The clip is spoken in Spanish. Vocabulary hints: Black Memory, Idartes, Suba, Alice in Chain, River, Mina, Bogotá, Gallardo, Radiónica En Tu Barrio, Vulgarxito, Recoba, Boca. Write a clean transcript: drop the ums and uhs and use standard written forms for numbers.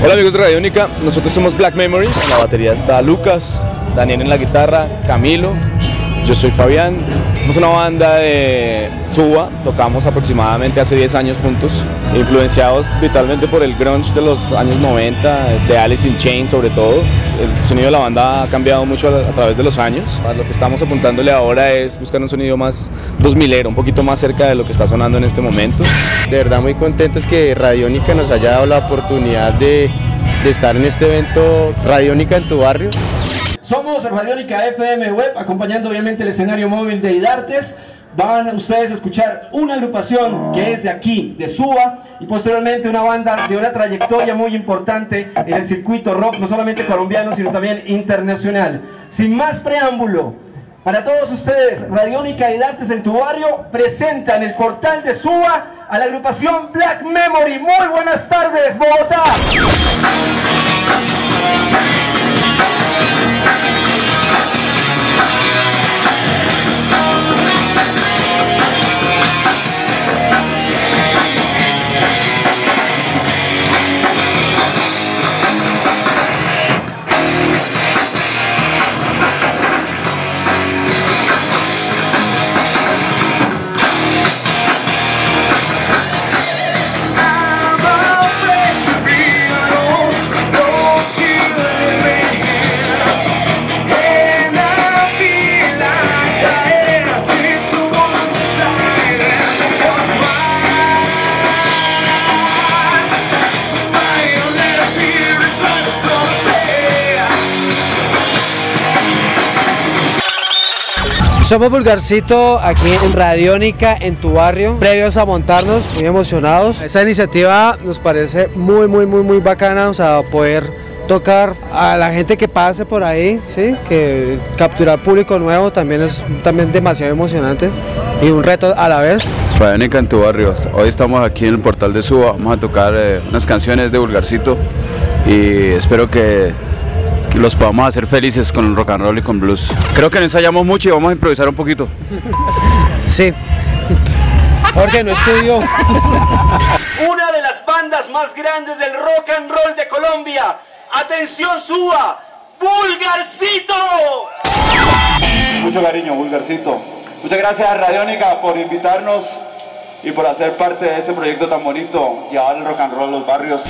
Hola amigos de Radiónica, nosotros somos Black Memory. En la batería está Lucas, Daniel en la guitarra, Camilo, yo soy Fabián. Somos una banda de Suba, tocamos aproximadamente hace 10 años juntos, influenciados vitalmente por el grunge de los años 90, de Alice in Chain sobre todo. El sonido de la banda ha cambiado mucho a través de los años. Lo que estamos apuntándole ahora es buscar un sonido más 2000ero, un poquito más cerca de lo que está sonando en este momento. De verdad muy contentos que Radiónica nos haya dado la oportunidad de estar en este evento Radiónica en tu barrio. Somos Radiónica FM Web, acompañando obviamente el escenario móvil de Idartes. Van ustedes a escuchar una agrupación que es de aquí, de Suba, y posteriormente una banda de una trayectoria muy importante en el circuito rock, no solamente colombiano, sino también internacional. Sin más preámbulo, para todos ustedes, Radiónica Idartes en tu barrio presenta en el portal de Suba a la agrupación Black Memory. Muy buenas tardes, Bogotá. Somos Vulgarxito aquí en Radiónica en tu barrio, previos a montarnos, muy emocionados. Esta iniciativa nos parece muy bacana, o sea, poder tocar a la gente que pase por ahí, ¿sí? Que capturar público nuevo también es demasiado emocionante y un reto a la vez. Radiónica en tu barrio, hoy estamos aquí en el portal de Suba, vamos a tocar unas canciones de Vulgarxito y espero que los podamos hacer felices con el rock and roll y con blues. Creo que no ensayamos mucho y vamos a improvisar un poquito. Sí, porque no estudió. Una de las bandas más grandes del rock and roll de Colombia. Atención Suba, Vulgarxito. Mucho cariño Vulgarxito. Muchas gracias a Radiónica por invitarnos y por hacer parte de este proyecto tan bonito, llevar el rock and roll a los barrios.